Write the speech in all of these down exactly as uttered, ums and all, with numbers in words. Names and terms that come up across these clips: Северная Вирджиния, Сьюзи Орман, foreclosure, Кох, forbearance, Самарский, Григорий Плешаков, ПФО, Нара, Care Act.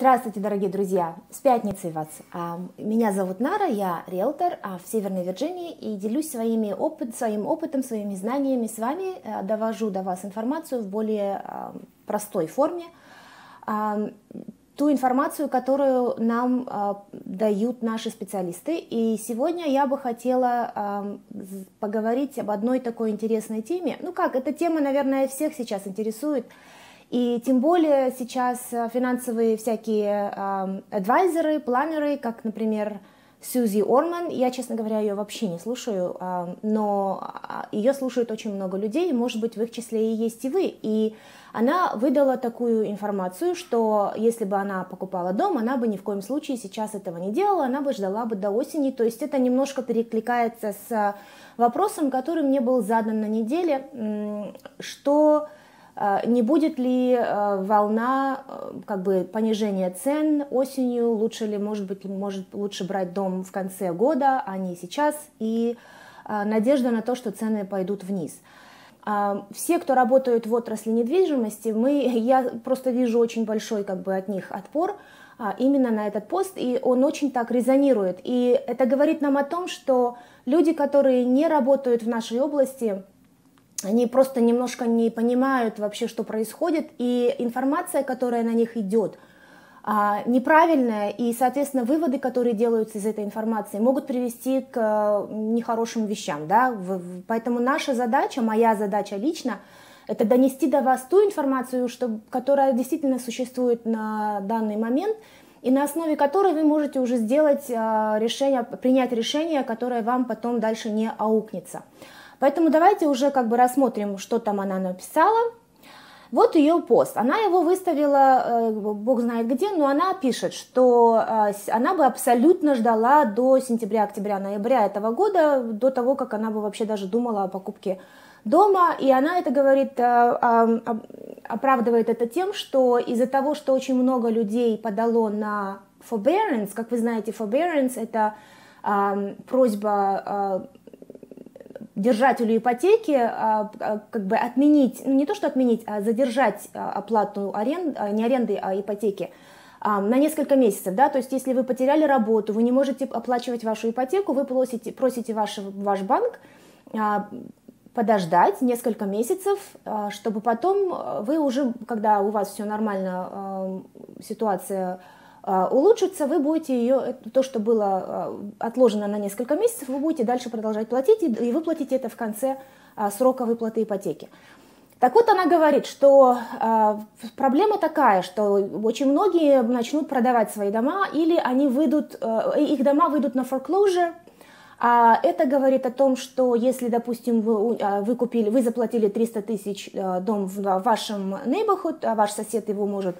Здравствуйте, дорогие друзья! С пятницей вас! Меня зовут Нара, я риэлтор в Северной Вирджинии и делюсь своими опыт, своим опытом, своими знаниями с вами, довожу до вас информацию в более простой форме, ту информацию, которую нам дают наши специалисты. И сегодня я бы хотела поговорить об одной такой интересной теме. Ну как, эта тема, наверное, всех сейчас интересует. И тем более сейчас финансовые всякие э, адвайзеры, планеры, как, например, Сьюзи Орман. Я, честно говоря, ее вообще не слушаю, э, но ее слушают очень много людей, может быть, в их числе и есть и вы. И она выдала такую информацию, что если бы она покупала дом, она бы ни в коем случае сейчас этого не делала, она бы ждала бы до осени. То есть это немножко перекликается с вопросом, который мне был задан на неделе, что... не будет ли волна как бы понижения цен осенью, лучше ли, может быть, может лучше брать дом в конце года, а не сейчас, и надежда на то, что цены пойдут вниз. Все, кто работают в отрасли недвижимости, мы, я просто вижу очень большой как бы, от них отпор именно на этот пост, и он очень так резонирует. И это говорит нам о том, что люди, которые не работают в нашей области, они просто немножко не понимают вообще, что происходит, и информация, которая на них идет, неправильная, и, соответственно, выводы, которые делаются из этой информации, могут привести к нехорошим вещам, да? Поэтому наша задача, моя задача лично, это донести до вас ту информацию, что, которая действительно существует на данный момент, и на основе которой вы можете уже сделать решение, принять решение, которое вам потом дальше не аукнется. Поэтому давайте уже как бы рассмотрим, что там она написала. Вот ее пост. Она его выставила, бог знает где, но она пишет, что она бы абсолютно ждала до сентября, октября, ноября этого года, до того, как она бы вообще даже думала о покупке дома. И она это говорит, оправдывает это тем, что из-за того, что очень много людей подало на forbearance, как вы знаете, forbearance – это просьба... держателю ипотеки как бы отменить, ну не то что отменить, а задержать оплату аренды, не аренды, а ипотеки на несколько месяцев, да, то есть если вы потеряли работу, вы не можете оплачивать вашу ипотеку, вы просите, просите ваш, ваш банк подождать несколько месяцев, чтобы потом вы уже, когда у вас все нормально, ситуация улучшится, вы будете ее, то, что было отложено на несколько месяцев, вы будете дальше продолжать платить, и выплатите это в конце срока выплаты ипотеки. Так вот, она говорит, что проблема такая, что очень многие начнут продавать свои дома, или они выйдут, их дома выйдут на foreclosure. Это говорит о том, что если, допустим, вы, вы, купили, вы заплатили триста тысяч дом в вашем neighborhood, ваш сосед его может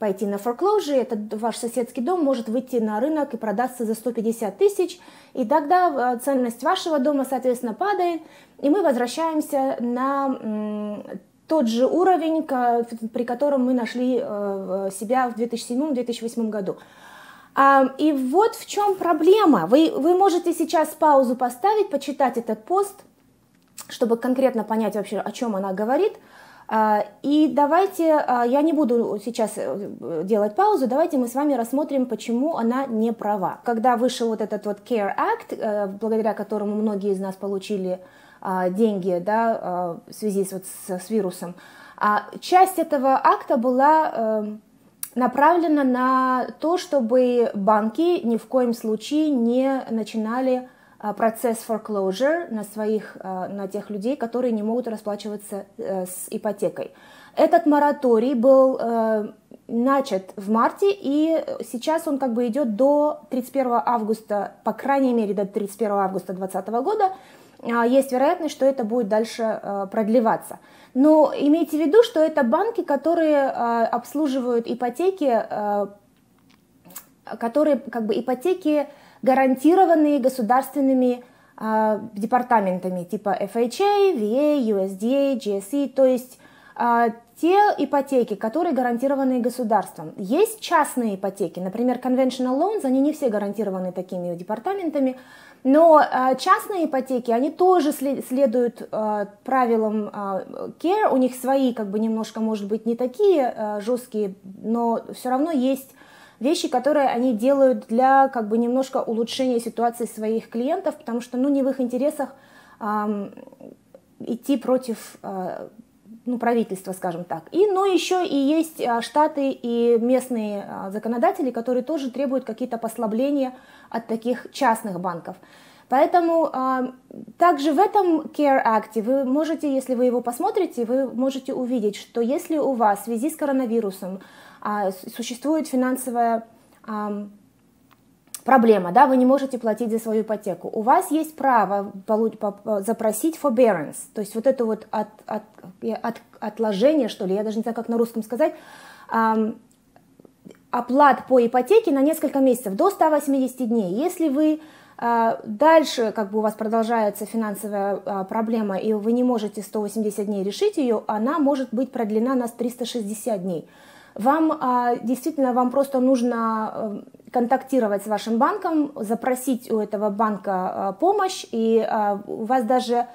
пойти на foreclosure, этот ваш соседский дом может выйти на рынок и продаться за сто пятьдесят тысяч, и тогда ценность вашего дома, соответственно, падает, и мы возвращаемся на тот же уровень, при котором мы нашли себя в две тысячи седьмом — две тысячи восьмом году. И вот в чем проблема. Вы, вы можете сейчас паузу поставить, почитать этот пост, чтобы конкретно понять вообще, о чем она говорит. И давайте, я не буду сейчас делать паузу, давайте мы с вами рассмотрим, почему она не права. Когда вышел вот этот вот Care Act, благодаря которому многие из нас получили деньги, да, в связи с, вот с, с вирусом, часть этого акта была направлена на то, чтобы банки ни в коем случае не начинали процесс foreclosure на, своих, на тех людей, которые не могут расплачиваться с ипотекой. Этот мораторий был начат в марте, и сейчас он как бы идет до тридцать первого августа, по крайней мере до тридцать первого августа две тысячи двадцатого года. Есть вероятность, что это будет дальше продлеваться. Но имейте в виду, что это банки, которые обслуживают ипотеки, которые как бы ипотеки, гарантированные государственными э, департаментами типа эф эйч эй, ви эй, ю эс ди эй, джи эс и, то есть э, те ипотеки, которые гарантированы государством. Есть частные ипотеки, например, conventional loans, они не все гарантированы такими департаментами, Но частные ипотеки, они тоже следуют правилам Care, у них свои, как бы, немножко, может быть, не такие жесткие, но все равно есть вещи, которые они делают для, как бы, немножко улучшения ситуации своих клиентов, потому что, ну, не в их интересах идти против, ну, правительства, скажем так. И, но еще и есть штаты и местные законодатели, которые тоже требуют какие-то послабления от таких частных банков. Поэтому также в этом Care Act вы можете, если вы его посмотрите, вы можете увидеть, что если у вас в связи с коронавирусом существует финансовая проблема, да, вы не можете платить за свою ипотеку, у вас есть право запросить forbearance, то есть вот это вот от, от, от, отложение, что ли, я даже не знаю, как на русском сказать, эм, оплат по ипотеке на несколько месяцев, до ста восьмидесяти дней. Если вы э, дальше, как бы, у вас продолжается финансовая э, проблема, и вы не можете сто восемьдесят дней решить ее, она может быть продлена на триста шестьдесят дней. Вам действительно, вам просто нужно контактировать с вашим банком, запросить у этого банка помощь, и у вас даже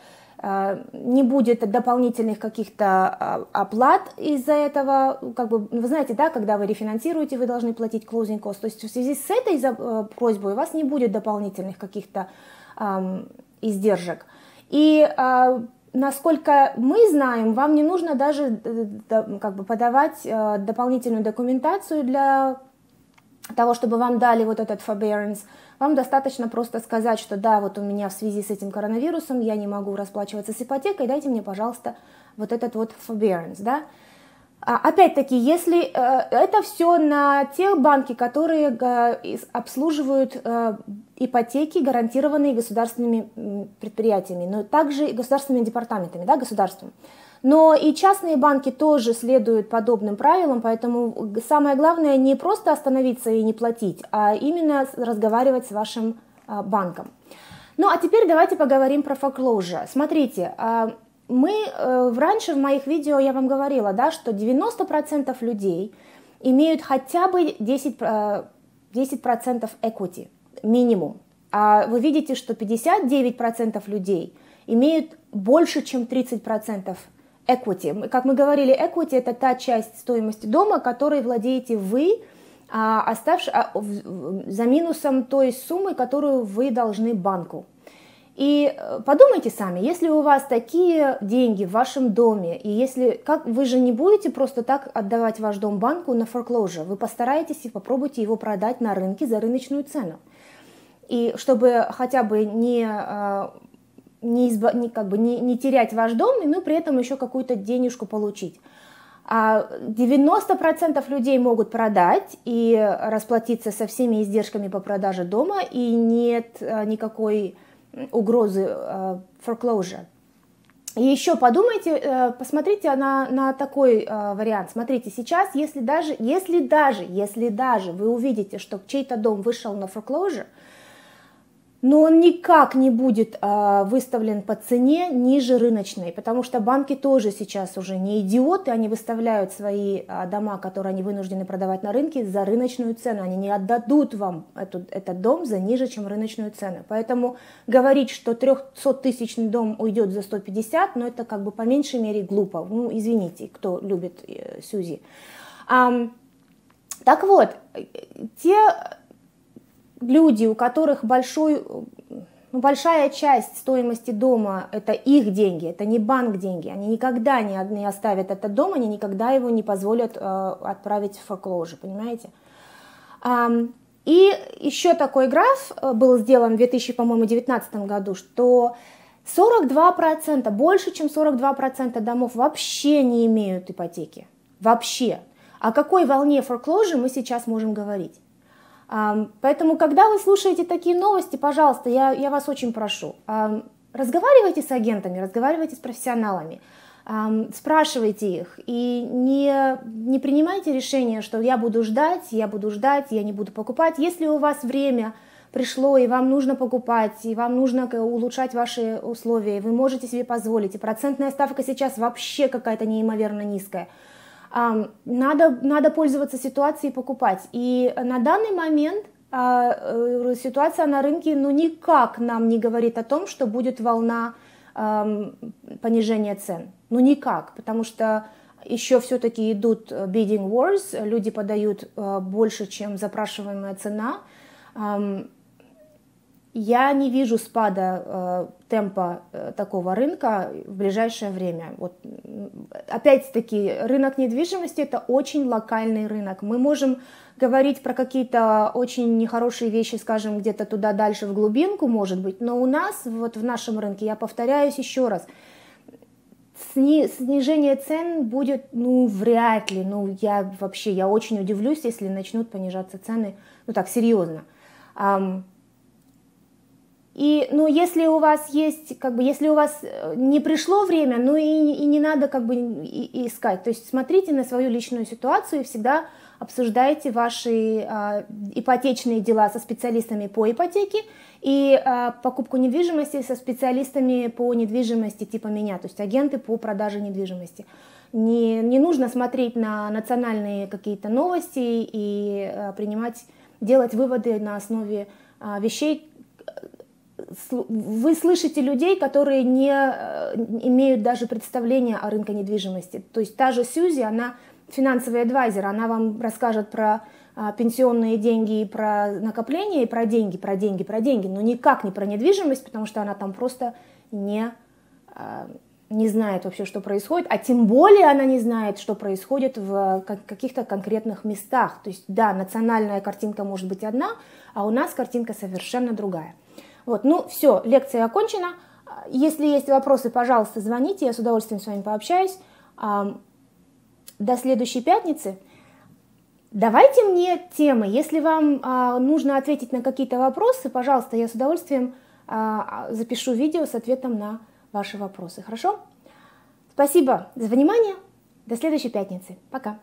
не будет дополнительных каких-то оплат из-за этого. Как бы, вы знаете, да, когда вы рефинансируете, вы должны платить closing cost. То есть в связи с этой просьбой у вас не будет дополнительных каких-то издержек. И насколько мы знаем, вам не нужно даже, как бы, подавать дополнительную документацию для того, чтобы вам дали вот этот forbearance. Вам достаточно просто сказать, что да, вот у меня в связи с этим коронавирусом я не могу расплачиваться с ипотекой, дайте мне, пожалуйста, вот этот вот forbearance, да. Опять-таки, если это все на те банки, которые обслуживают ипотеки, гарантированные государственными предприятиями, но также и государственными департаментами, да, государством. Но и частные банки тоже следуют подобным правилам, поэтому самое главное не просто остановиться и не платить, а именно разговаривать с вашим банком. Ну а теперь давайте поговорим про foreclosure. Смотрите. Мы э, раньше в моих видео я вам говорила, да, что девяносто процентов людей имеют хотя бы десять процентов equity, минимум. А вы видите, что пятьдесят девять процентов людей имеют больше, чем тридцать процентов equity. Как мы говорили, equity – это та часть стоимости дома, которой владеете вы, а, оставши, а, в, за минусом той суммы, которую вы должны банку. И подумайте сами, если у вас такие деньги в вашем доме, и если, как, вы же не будете просто так отдавать ваш дом банку на foreclosure, вы постараетесь и попробуйте его продать на рынке за рыночную цену. И чтобы хотя бы не, не, изба, не, как бы не, не терять ваш дом, но при этом еще какую-то денежку получить. девяносто процентов людей могут продать и расплатиться со всеми издержками по продаже дома, и нет никакой угрозы uh, foreclosure. И еще подумайте, uh, посмотрите на, на такой uh, вариант. Смотрите, сейчас, если даже, если даже, если даже вы увидите, что чей-то дом вышел на foreclosure, но он никак не будет uh, выставлен по цене ниже рыночной, потому что банки тоже сейчас уже не идиоты, они выставляют свои uh, дома, которые они вынуждены продавать на рынке, за рыночную цену. Они не отдадут вам эту, этот дом за ниже, чем рыночную цену. Поэтому говорить, что трёхсоттысячный дом уйдет за сто пятьдесят, но это, как бы, по меньшей мере глупо. Ну, извините, кто любит э, Сьюзи. Um, так вот, те... люди, у которых большой, большая часть стоимости дома – это их деньги, это не банк деньги, они никогда не оставят этот дом, они никогда его не позволят отправить в foreclosure, понимаете? И еще такой граф был сделан в две тысячи девятнадцатом году, что сорок два процента, больше чем сорок два процента домов вообще не имеют ипотеки, вообще. О какой волне foreclosure мы сейчас можем говорить? Поэтому, когда вы слушаете такие новости, пожалуйста, я, я вас очень прошу, разговаривайте с агентами, разговаривайте с профессионалами, спрашивайте их и не, не принимайте решение, что я буду ждать, я буду ждать, я не буду покупать. Если у вас время пришло и вам нужно покупать, и вам нужно улучшать ваши условия, вы можете себе позволить, и процентная ставка сейчас вообще какая-то неимоверно низкая. Надо, надо пользоваться ситуацией и покупать. И на данный момент э, ситуация на рынке ну, никак нам не говорит о том, что будет волна э, понижения цен. Ну никак, потому что еще все-таки идут bidding wars, люди подают э, больше, чем запрашиваемая цена. Э, я не вижу спада э, темпа э, такого рынка в ближайшее время. Вот. Опять-таки, рынок недвижимости – это очень локальный рынок. Мы можем говорить про какие-то очень нехорошие вещи, скажем, где-то туда дальше в глубинку, может быть, но у нас, вот в нашем рынке, я повторяюсь еще раз, сни- снижение цен будет, ну, вряд ли, ну, я вообще, я очень удивлюсь, если начнут понижаться цены, ну, так, серьезно. И, ну, если у вас есть, как бы, если у вас не пришло время, ну, и, и не надо, как бы, и, и искать. То есть смотрите на свою личную ситуацию и всегда обсуждайте ваши а, ипотечные дела со специалистами по ипотеке и а, покупку недвижимости со специалистами по недвижимости типа меня, то есть агенты по продаже недвижимости. Не, не нужно смотреть на национальные какие-то новости и а, принимать, делать выводы на основе а, вещей. Вы слышите людей, которые не имеют даже представления о рынке недвижимости. То есть та же Сьюзи, она финансовый адвайзер, она вам расскажет про пенсионные деньги, и про накопления, и про деньги, про деньги, про деньги, но никак не про недвижимость, потому что она там просто не, не знает вообще, что происходит, а тем более она не знает, что происходит в каких-то конкретных местах. То есть да, национальная картинка может быть одна, а у нас картинка совершенно другая. Вот, ну все, лекция окончена. Если есть вопросы, пожалуйста, звоните, я с удовольствием с вами пообщаюсь. До следующей пятницы. Давайте мне темы. Если вам нужно ответить на какие-то вопросы, пожалуйста, я с удовольствием запишу видео с ответом на ваши вопросы. Хорошо? Спасибо за внимание. До следующей пятницы. Пока.